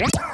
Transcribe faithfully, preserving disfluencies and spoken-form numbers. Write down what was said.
Right?